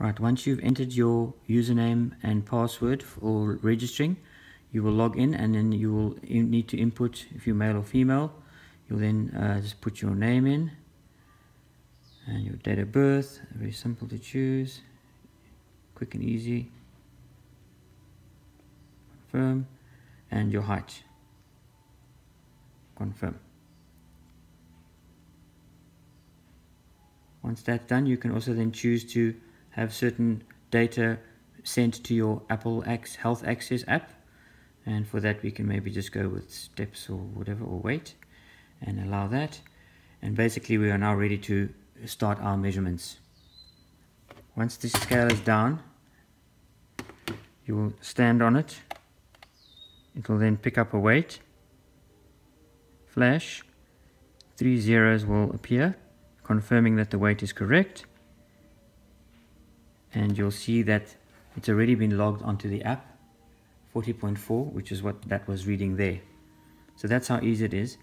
Right, once you've entered your username and password for registering, you will log in, and then you will need to input if you're male or female. You'll then just put your name in and your date of birth. Very simple to choose, quick and easy. Confirm, and your height. Confirm. Once that's done, you can also then choose to have certain data sent to your Apple Health Access app, and for that we can maybe just go with steps or whatever, or wait, and allow that. And basically we are now ready to start our measurements. Once the scale is down, you will stand on it. It will then pick up a weight, flash, 3 zeros will appear confirming that the weight is correct, and you'll see that it's already been logged onto the app, 40.4, which is what that was reading there. So that's how easy it is.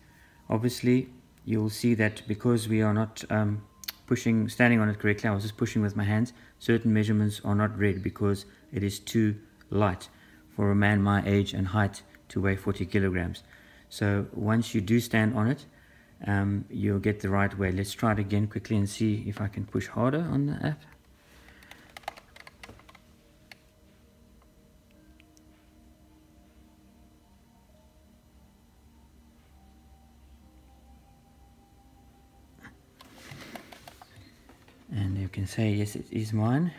Obviously you'll see that because we are not standing on it correctly, I was just pushing with my hands, certain measurements are not read because it is too light for a man my age and height to weigh 40 kilograms. So once you do stand on it, you'll get the right way. Let's try it again quickly and see if I can push harder on the app. And you can say, yes, it is mine.